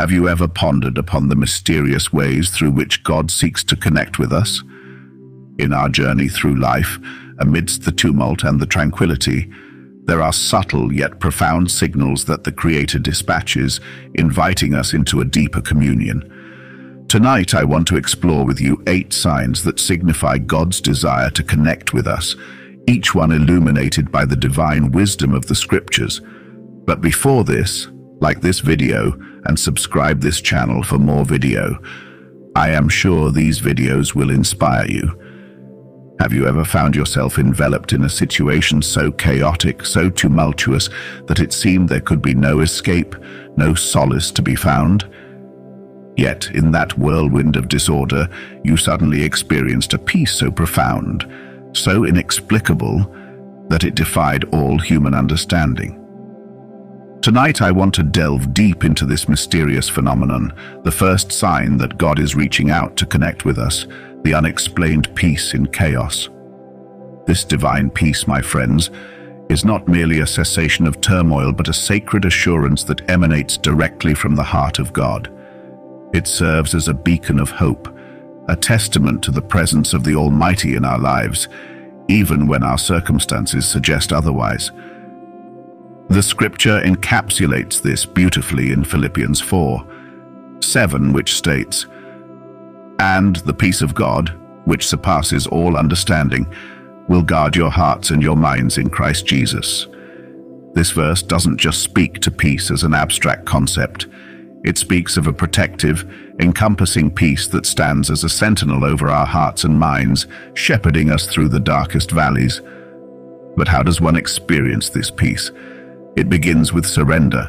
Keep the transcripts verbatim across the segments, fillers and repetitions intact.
Have you ever pondered upon the mysterious ways through which God seeks to connect with us? In our journey through life, amidst the tumult and the tranquility, there are subtle yet profound signals that the Creator dispatches, inviting us into a deeper communion. Tonight, I want to explore with you eight signs that signify God's desire to connect with us, each one illuminated by the divine wisdom of the Scriptures. But before this, like this video and subscribe this channel for more video. I am sure these videos will inspire you. Have you ever found yourself enveloped in a situation so chaotic, so tumultuous, that it seemed there could be no escape, no solace to be found? Yet, in that whirlwind of disorder, you suddenly experienced a peace so profound, so inexplicable, that it defied all human understanding. Tonight, I want to delve deep into this mysterious phenomenon, the first sign that God is reaching out to connect with us, the unexplained peace in chaos. This divine peace, my friends, is not merely a cessation of turmoil, but a sacred assurance that emanates directly from the heart of God. It serves as a beacon of hope, a testament to the presence of the Almighty in our lives, even when our circumstances suggest otherwise. The Scripture encapsulates this beautifully in Philippians four, seven, which states, "And the peace of God, which surpasses all understanding, will guard your hearts and your minds in Christ Jesus." This verse doesn't just speak to peace as an abstract concept. It speaks of a protective, encompassing peace that stands as a sentinel over our hearts and minds, shepherding us through the darkest valleys. But how does one experience this peace? It begins with surrender,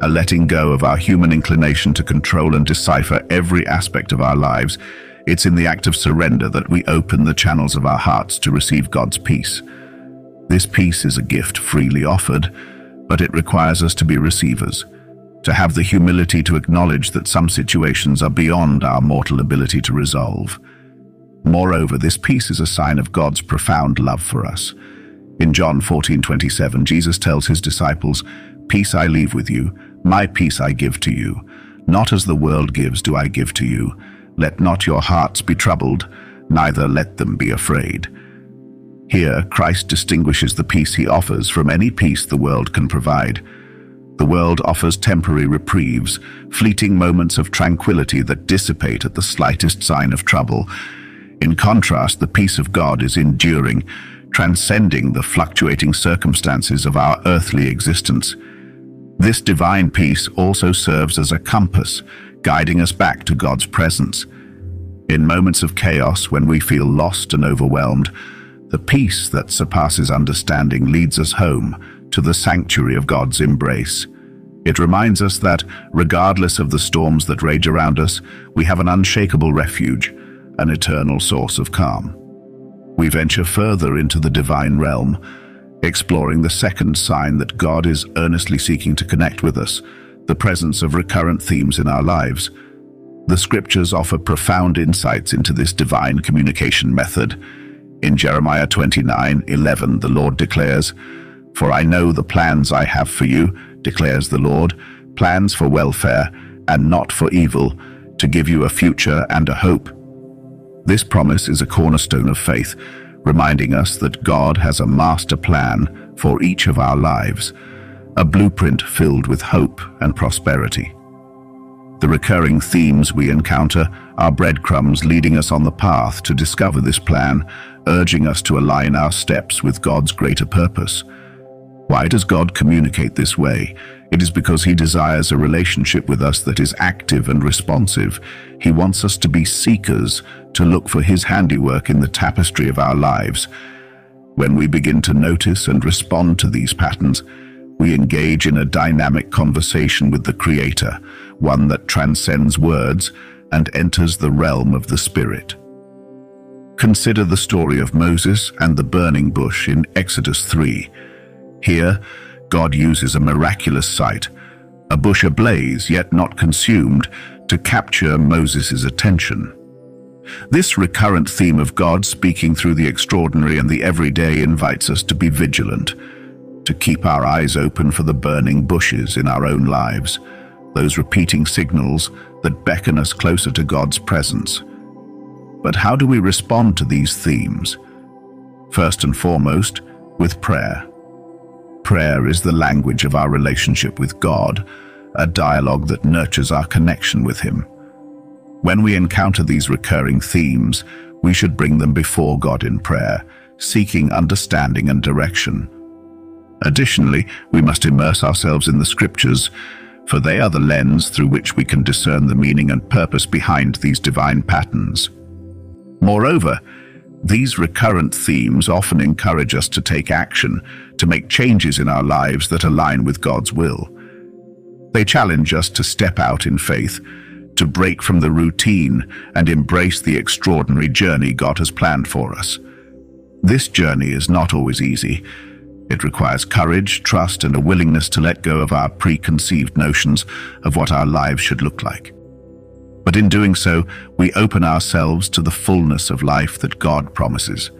a letting go of our human inclination to control and decipher every aspect of our lives. It's in the act of surrender that we open the channels of our hearts to receive God's peace. This peace is a gift freely offered, but it requires us to be receivers, to have the humility to acknowledge that some situations are beyond our mortal ability to resolve. Moreover, this peace is a sign of God's profound love for us. In John fourteen twenty-seven, Jesus tells his disciples, "Peace I leave with you, my peace I give to you. Not as the world gives do I give to you. Let not your hearts be troubled, neither let them be afraid." Here, Christ distinguishes the peace he offers from any peace the world can provide. The world offers temporary reprieves, fleeting moments of tranquility that dissipate at the slightest sign of trouble. In contrast, the peace of God is enduring, transcending the fluctuating circumstances of our earthly existence. This divine peace also serves as a compass, guiding us back to God's presence. In moments of chaos, when we feel lost and overwhelmed, the peace that surpasses understanding leads us home to the sanctuary of God's embrace. It reminds us that, regardless of the storms that rage around us, we have an unshakable refuge, an eternal source of calm. We venture further into the divine realm, exploring the second sign that God is earnestly seeking to connect with us, the presence of recurrent themes in our lives. The Scriptures offer profound insights into this divine communication method. In Jeremiah twenty-nine eleven, the Lord declares, "For I know the plans I have for you, declares the Lord, plans for welfare and not for evil, to give you a future and a hope." This promise is a cornerstone of faith, reminding us that God has a master plan for each of our lives, a blueprint filled with hope and prosperity. The recurring themes we encounter are breadcrumbs leading us on the path to discover this plan, urging us to align our steps with God's greater purpose. Why does God communicate this way? It is because he desires a relationship with us that is active and responsive. He wants us to be seekers, to look for his handiwork in the tapestry of our lives. When we begin to notice and respond to these patterns, we engage in a dynamic conversation with the Creator, one that transcends words and enters the realm of the Spirit. Consider the story of Moses and the burning bush in Exodus three. Here, God uses a miraculous sight, a bush ablaze yet not consumed, to capture Moses' attention. This recurrent theme of God speaking through the extraordinary and the everyday invites us to be vigilant, to keep our eyes open for the burning bushes in our own lives, those repeating signals that beckon us closer to God's presence. But how do we respond to these themes? First and foremost, with prayer. Prayer is the language of our relationship with God, a dialogue that nurtures our connection with Him. When we encounter these recurring themes, we should bring them before God in prayer, seeking understanding and direction. Additionally, we must immerse ourselves in the Scriptures, for they are the lens through which we can discern the meaning and purpose behind these divine patterns. Moreover, these recurrent themes often encourage us to take action, to make changes in our lives that align with God's will. They challenge us to step out in faith, to break from the routine and embrace the extraordinary journey God has planned for us. This journey is not always easy. It requires courage, trust, and a willingness to let go of our preconceived notions of what our lives should look like. But in doing so, we open ourselves to the fullness of life that God promises.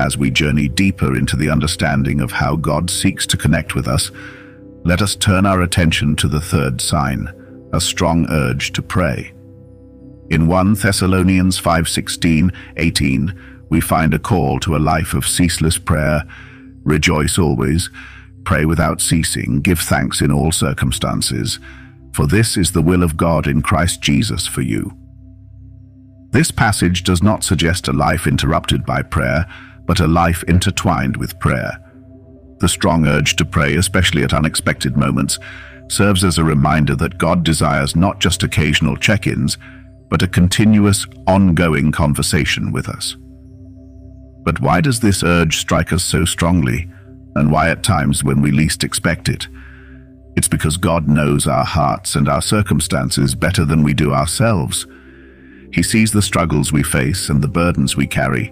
As we journey deeper into the understanding of how God seeks to connect with us, let us turn our attention to the third sign, a strong urge to pray. In First Thessalonians five sixteen to eighteen, we find a call to a life of ceaseless prayer. Rejoice always, pray without ceasing, give thanks in all circumstances, for this is the will of God in Christ Jesus for you. This passage does not suggest a life interrupted by prayer, but a life intertwined with prayer. The strong urge to pray, especially at unexpected moments, serves as a reminder that God desires not just occasional check-ins, but a continuous, ongoing conversation with us. But why does this urge strike us so strongly, and why at times when we least expect it? It's because God knows our hearts and our circumstances better than we do ourselves. He sees the struggles we face and the burdens we carry.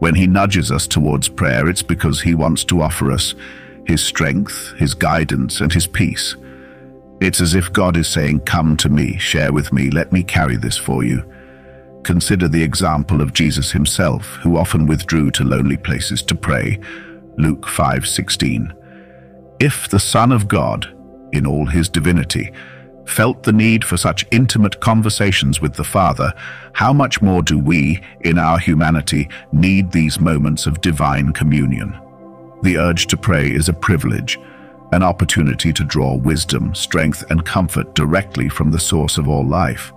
When He nudges us towards prayer, it's because He wants to offer us His strength, His guidance, and His peace. It's as if God is saying, "Come to me, share with me, let me carry this for you." Consider the example of Jesus Himself, who often withdrew to lonely places to pray. Luke five sixteen. If the Son of God, in all His divinity, felt the need for such intimate conversations with the Father, how much more do we, in our humanity, need these moments of divine communion? The urge to pray is a privilege, an opportunity to draw wisdom, strength, and comfort directly from the source of all life.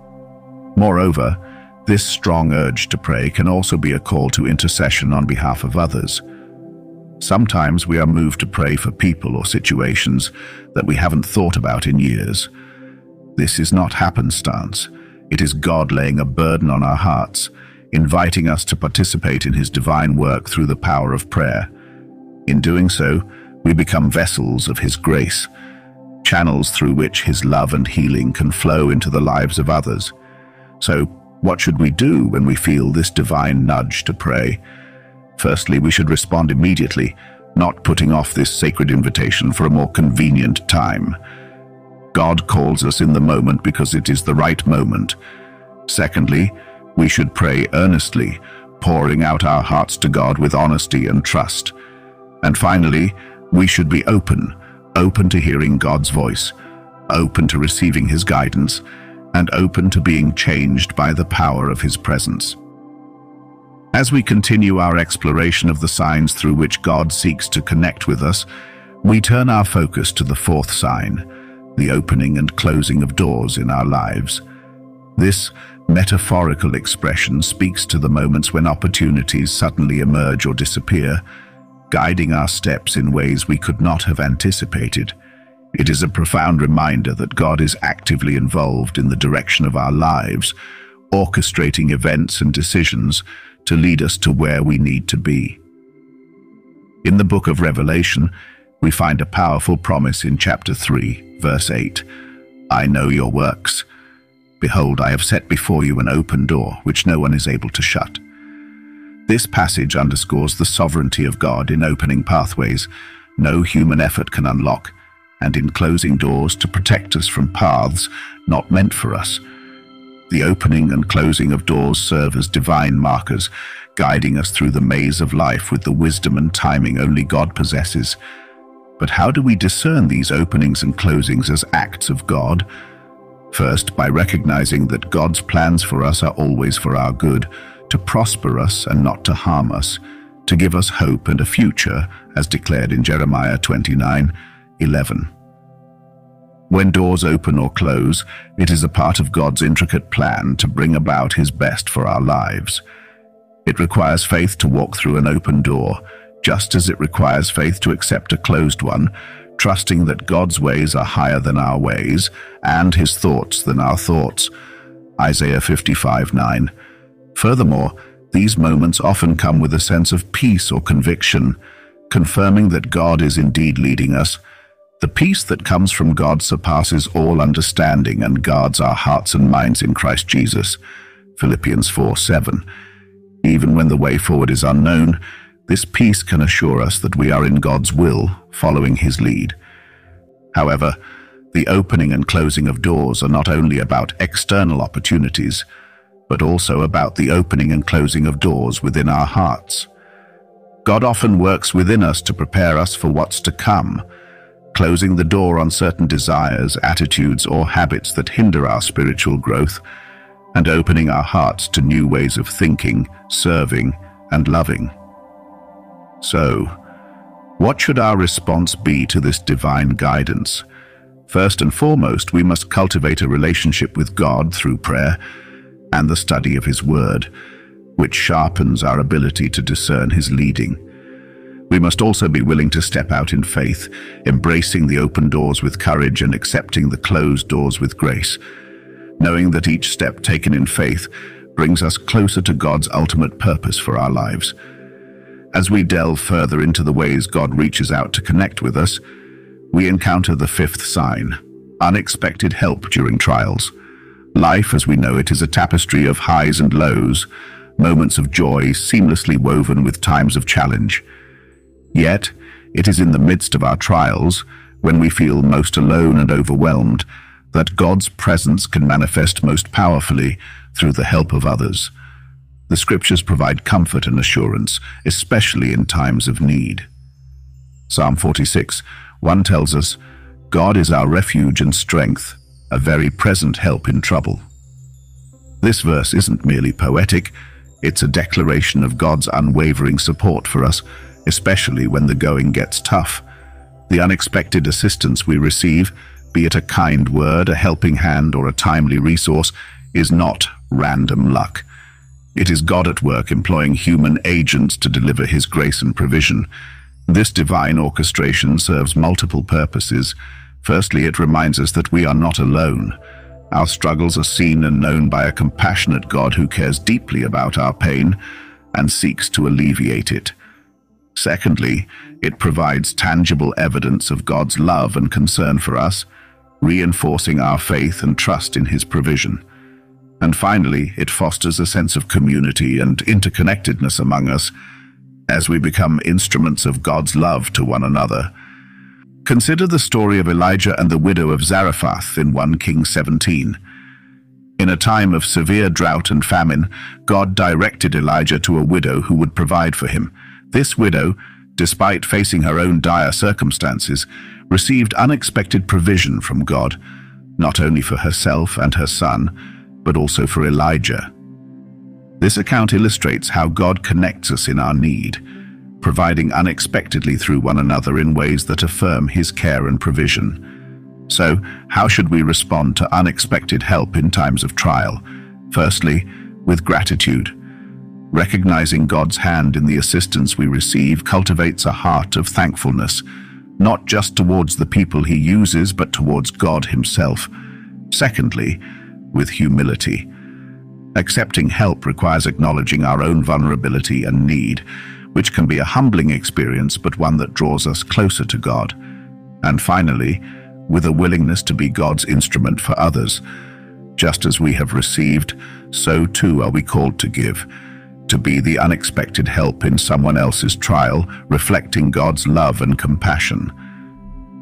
Moreover, this strong urge to pray can also be a call to intercession on behalf of others. Sometimes we are moved to pray for people or situations that we haven't thought about in years. This is not happenstance. It is God laying a burden on our hearts, inviting us to participate in His divine work through the power of prayer. In doing so, we become vessels of His grace, channels through which His love and healing can flow into the lives of others. So, what should we do when we feel this divine nudge to pray? Firstly, we should respond immediately, not putting off this sacred invitation for a more convenient time. God calls us in the moment because it is the right moment. Secondly, we should pray earnestly, pouring out our hearts to God with honesty and trust. And finally, we should be open, open to hearing God's voice, open to receiving His guidance, and open to being changed by the power of His presence. As we continue our exploration of the signs through which God seeks to connect with us, we turn our focus to the fourth sign, the opening and closing of doors in our lives. This metaphorical expression speaks to the moments when opportunities suddenly emerge or disappear, guiding our steps in ways we could not have anticipated. It is a profound reminder that God is actively involved in the direction of our lives, orchestrating events and decisions to lead us to where we need to be. In the book of Revelation, we find a powerful promise in chapter three, verse eight. "I know your works. Behold, I have set before you an open door, which no one is able to shut." This passage underscores the sovereignty of God in opening pathways no human effort can unlock, and in closing doors to protect us from paths not meant for us. The opening and closing of doors serve as divine markers, guiding us through the maze of life with the wisdom and timing only God possesses. But how do we discern these openings and closings as acts of God? First, by recognizing that God's plans for us are always for our good, to prosper us and not to harm us, to give us hope and a future, as declared in Jeremiah twenty-nine eleven. When doors open or close, it is a part of God's intricate plan to bring about His best for our lives. It requires faith to walk through an open door, just as it requires faith to accept a closed one, trusting that God's ways are higher than our ways and His thoughts than our thoughts. Isaiah fifty-five nine. Furthermore, these moments often come with a sense of peace or conviction, confirming that God is indeed leading us. The peace that comes from God surpasses all understanding and guards our hearts and minds in Christ Jesus. Philippians four seven. Even when the way forward is unknown, this peace can assure us that we are in God's will, following His lead. However, the opening and closing of doors are not only about external opportunities, but also about the opening and closing of doors within our hearts. God often works within us to prepare us for what's to come, closing the door on certain desires, attitudes, or habits that hinder our spiritual growth, and opening our hearts to new ways of thinking, serving, and loving. So, what should our response be to this divine guidance? First and foremost, we must cultivate a relationship with God through prayer and the study of His Word, which sharpens our ability to discern His leading. We must also be willing to step out in faith, embracing the open doors with courage and accepting the closed doors with grace, knowing that each step taken in faith brings us closer to God's ultimate purpose for our lives. As we delve further into the ways God reaches out to connect with us, we encounter the fifth sign, unexpected help during trials. Life as we know it is a tapestry of highs and lows, moments of joy seamlessly woven with times of challenge. Yet, it is in the midst of our trials, when we feel most alone and overwhelmed, that God's presence can manifest most powerfully through the help of others. The Scriptures provide comfort and assurance, especially in times of need. Psalm forty-six one tells us, "God is our refuge and strength, a very present help in trouble." This verse isn't merely poetic, it's a declaration of God's unwavering support for us, especially when the going gets tough. The unexpected assistance we receive, be it a kind word, a helping hand, or a timely resource, is not random luck. It is God at work employing human agents to deliver His grace and provision. This divine orchestration serves multiple purposes. Firstly, it reminds us that we are not alone. Our struggles are seen and known by a compassionate God who cares deeply about our pain and seeks to alleviate it. Secondly, it provides tangible evidence of God's love and concern for us, reinforcing our faith and trust in His provision. And finally, it fosters a sense of community and interconnectedness among us as we become instruments of God's love to one another. Consider the story of Elijah and the widow of Zarephath in First Kings seventeen. In a time of severe drought and famine, God directed Elijah to a widow who would provide for him. This widow, despite facing her own dire circumstances, received unexpected provision from God, not only for herself and her son, but also for Elijah. This account illustrates how God connects us in our need, providing unexpectedly through one another in ways that affirm His care and provision. So, how should we respond to unexpected help in times of trial? Firstly, with gratitude. Recognizing God's hand in the assistance we receive cultivates a heart of thankfulness, not just towards the people He uses, but towards God Himself. Secondly, with humility. Accepting help requires acknowledging our own vulnerability and need, which can be a humbling experience, but one that draws us closer to God. And finally, with a willingness to be God's instrument for others. Just as we have received, so too are we called to give, to be the unexpected help in someone else's trial, reflecting God's love and compassion.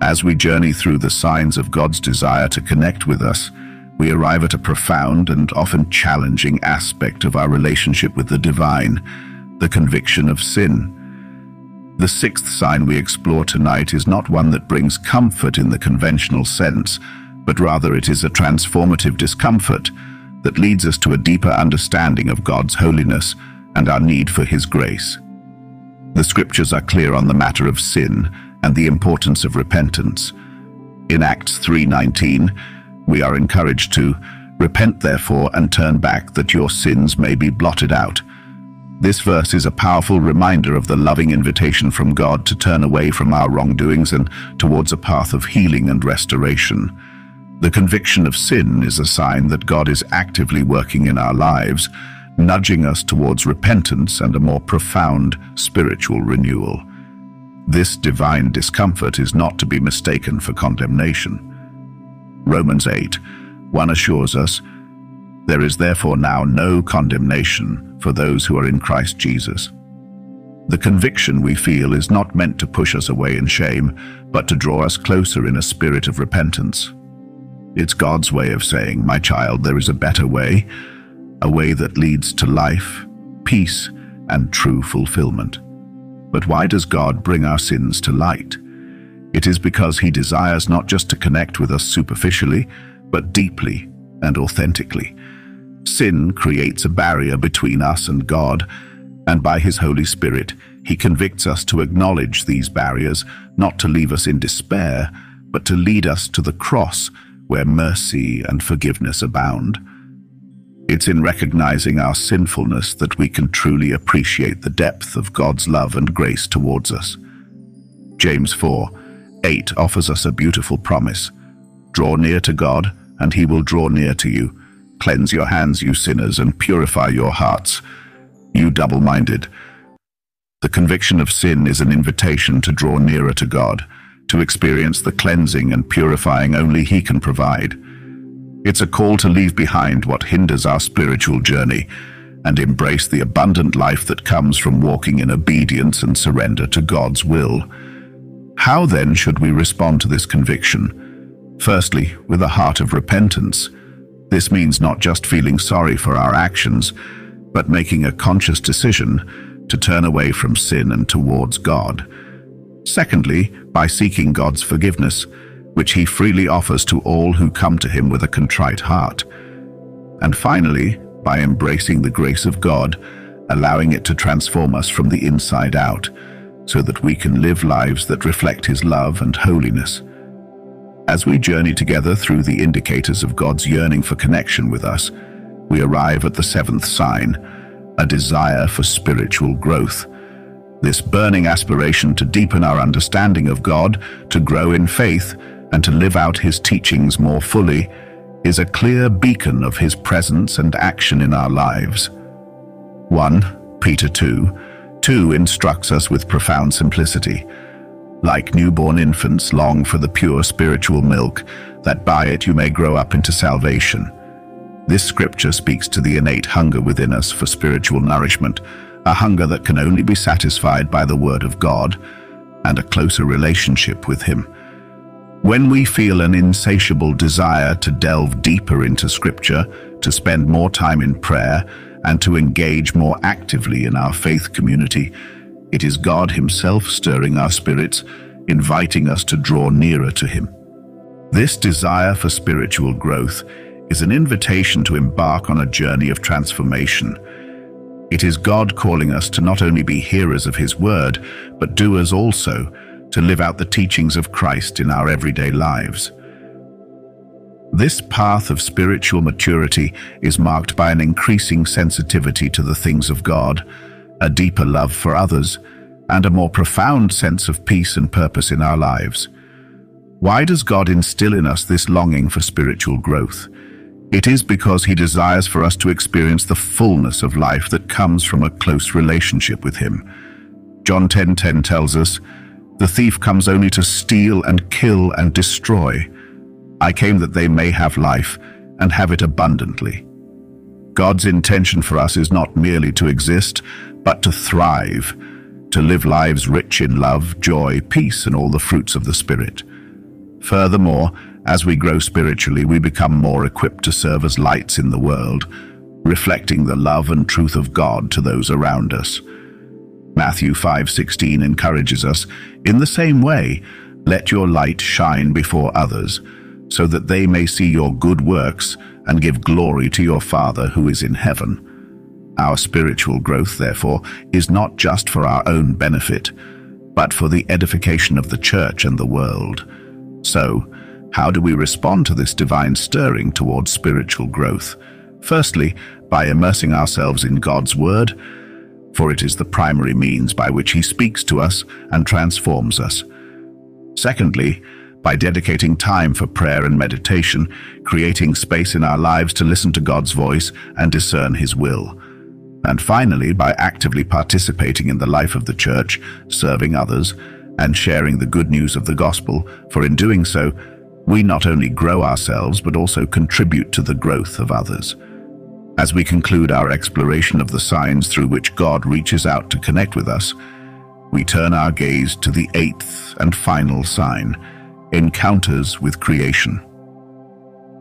As we journey through the signs of God's desire to connect with us, we arrive at a profound and often challenging aspect of our relationship with the divine, the conviction of sin. The sixth sign we explore tonight is not one that brings comfort in the conventional sense, but rather it is a transformative discomfort that leads us to a deeper understanding of God's holiness and our need for His grace. The scriptures are clear on the matter of sin and the importance of repentance. In Acts three nineteen, we are encouraged to repent therefore and turn back that your sins may be blotted out. This verse is a powerful reminder of the loving invitation from God to turn away from our wrongdoings and towards a path of healing and restoration. The conviction of sin is a sign that God is actively working in our lives, nudging us towards repentance and a more profound spiritual renewal. This divine discomfort is not to be mistaken for condemnation. Romans eight one assures us, "There is therefore now no condemnation for those who are in Christ Jesus." The conviction we feel is not meant to push us away in shame, but to draw us closer in a spirit of repentance. It's God's way of saying, "My child, there is a better way, a way that leads to life, peace, and true fulfillment." But why does God bring our sins to light? It is because He desires not just to connect with us superficially, but deeply and authentically. Sin creates a barrier between us and God, and by His Holy Spirit, He convicts us to acknowledge these barriers, not to leave us in despair, but to lead us to the cross where mercy and forgiveness abound. It's in recognizing our sinfulness that we can truly appreciate the depth of God's love and grace towards us. James four eight offers us a beautiful promise. "Draw near to God, and He will draw near to you. Cleanse your hands, you sinners, and purify your hearts, you double-minded." The conviction of sin is an invitation to draw nearer to God, to experience the cleansing and purifying only He can provide. It's a call to leave behind what hinders our spiritual journey and embrace the abundant life that comes from walking in obedience and surrender to God's will. How then should we respond to this conviction? Firstly, with a heart of repentance. This means not just feeling sorry for our actions, but making a conscious decision to turn away from sin and towards God. Secondly, by seeking God's forgiveness, which He freely offers to all who come to Him with a contrite heart. And finally, by embracing the grace of God, allowing it to transform us from the inside out, so that we can live lives that reflect His love and holiness. As we journey together through the indicators of God's yearning for connection with us, we arrive at the seventh sign, a desire for spiritual growth. This burning aspiration to deepen our understanding of God, to grow in faith, and to live out His teachings more fully is a clear beacon of His presence and action in our lives. First Peter two two instructs us with profound simplicity. "Like newborn infants, long for the pure spiritual milk, that by it you may grow up into salvation." This scripture speaks to the innate hunger within us for spiritual nourishment, a hunger that can only be satisfied by the Word of God and a closer relationship with Him. When we feel an insatiable desire to delve deeper into Scripture, to spend more time in prayer, and to engage more actively in our faith community, it is God Himself stirring our spirits, inviting us to draw nearer to Him. This desire for spiritual growth is an invitation to embark on a journey of transformation. It is God calling us to not only be hearers of His Word, but doers also, to live out the teachings of Christ in our everyday lives. This path of spiritual maturity is marked by an increasing sensitivity to the things of God, a deeper love for others, and a more profound sense of peace and purpose in our lives. Why does God instill in us this longing for spiritual growth? It is because He desires for us to experience the fullness of life that comes from a close relationship with Him. John ten ten tells us, "The thief comes only to steal and kill and destroy. I came that they may have life and have it abundantly." God's intention for us is not merely to exist, but to thrive, to live lives rich in love, joy, peace, and all the fruits of the Spirit. Furthermore, as we grow spiritually, we become more equipped to serve as lights in the world, reflecting the love and truth of God to those around us. Matthew five sixteen encourages us, in the same way, let your light shine before others, so that they may see your good works and give glory to your Father who is in heaven. Our spiritual growth, therefore, is not just for our own benefit, but for the edification of the church and the world. So, how do we respond to this divine stirring towards spiritual growth? Firstly, by immersing ourselves in God's Word, for it is the primary means by which He speaks to us and transforms us. Secondly, by dedicating time for prayer and meditation, creating space in our lives to listen to God's voice and discern His will. And finally, by actively participating in the life of the church, serving others, and sharing the good news of the gospel, for in doing so, we not only grow ourselves but also contribute to the growth of others. As we conclude our exploration of the signs through which God reaches out to connect with us, we turn our gaze to the eighth and final sign, encounters with creation.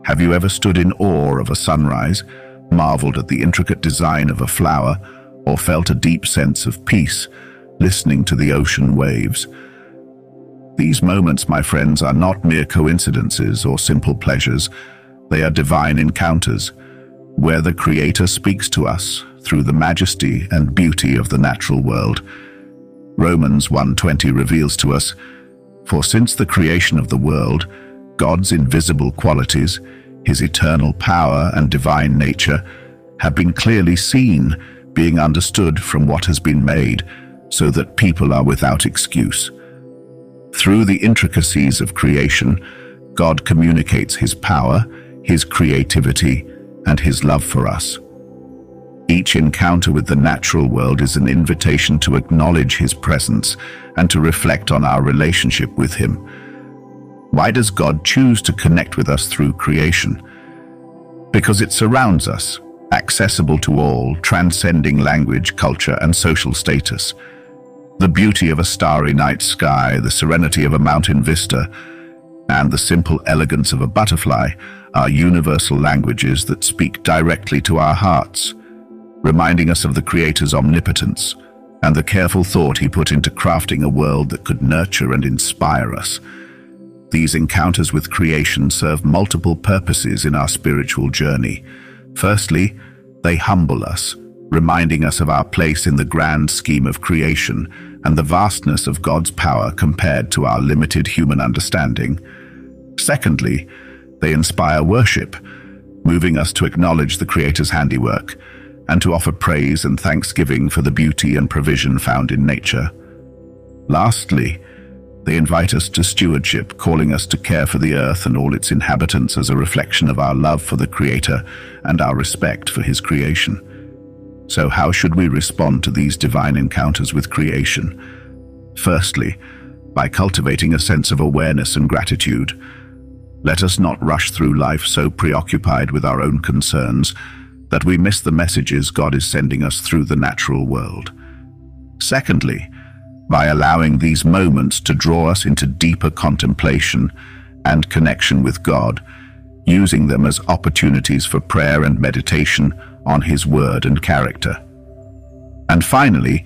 Have you ever stood in awe of a sunrise, marveled at the intricate design of a flower, or felt a deep sense of peace, listening to the ocean waves? These moments, my friends, are not mere coincidences or simple pleasures. They are divine encounters, where the Creator speaks to us through the majesty and beauty of the natural world. Romans one twenty reveals to us, for since the creation of the world, God's invisible qualities, His eternal power and divine nature, have been clearly seen, being understood from what has been made, so that people are without excuse. Through the intricacies of creation, God communicates His power, His creativity, and His love for us. Each encounter with the natural world is an invitation to acknowledge His presence and to reflect on our relationship with Him. Why does God choose to connect with us through creation? Because it surrounds us, accessible to all, transcending language, culture, and social status. The beauty of a starry night sky, the serenity of a mountain vista, and the simple elegance of a butterfly are universal languages that speak directly to our hearts, reminding us of the Creator's omnipotence and the careful thought He put into crafting a world that could nurture and inspire us. These encounters with creation serve multiple purposes in our spiritual journey. Firstly, they humble us, reminding us of our place in the grand scheme of creation and the vastness of God's power compared to our limited human understanding. Secondly, they inspire worship, moving us to acknowledge the Creator's handiwork and to offer praise and thanksgiving for the beauty and provision found in nature. Lastly, they invite us to stewardship, calling us to care for the earth and all its inhabitants as a reflection of our love for the Creator and our respect for His creation. So how should we respond to these divine encounters with creation? Firstly, by cultivating a sense of awareness and gratitude. Let us not rush through life so preoccupied with our own concerns that we miss the messages God is sending us through the natural world. Secondly, by allowing these moments to draw us into deeper contemplation and connection with God, using them as opportunities for prayer and meditation on His Word and character. And finally,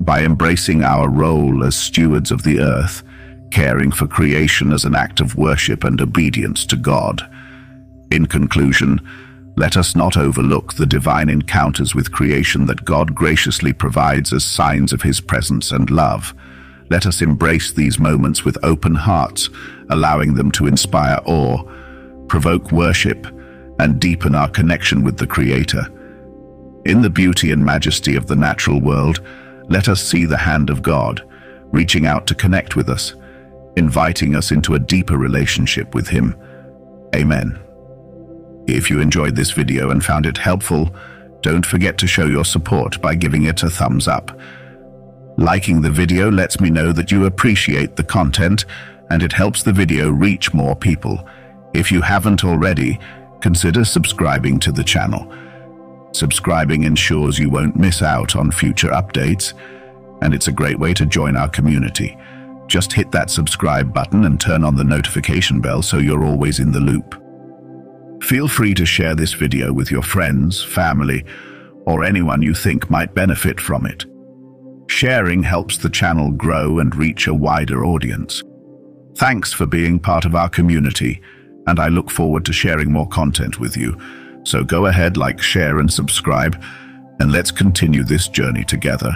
by embracing our role as stewards of the earth, caring for creation as an act of worship and obedience to God. In conclusion, let us not overlook the divine encounters with creation that God graciously provides as signs of His presence and love. Let us embrace these moments with open hearts, allowing them to inspire awe, provoke worship, and deepen our connection with the Creator. In the beauty and majesty of the natural world, let us see the hand of God, reaching out to connect with us, inviting us into a deeper relationship with Him. Amen. If you enjoyed this video and found it helpful, don't forget to show your support by giving it a thumbs up. Liking the video lets me know that you appreciate the content, and it helps the video reach more people. If you haven't already, consider subscribing to the channel. Subscribing ensures you won't miss out on future updates, and it's a great way to join our community. Just hit that subscribe button and turn on the notification bell so you're always in the loop. Feel free to share this video with your friends, family, or anyone you think might benefit from it. Sharing helps the channel grow and reach a wider audience. Thanks for being part of our community, and I look forward to sharing more content with you. So go ahead, like, share, and subscribe, and let's continue this journey together.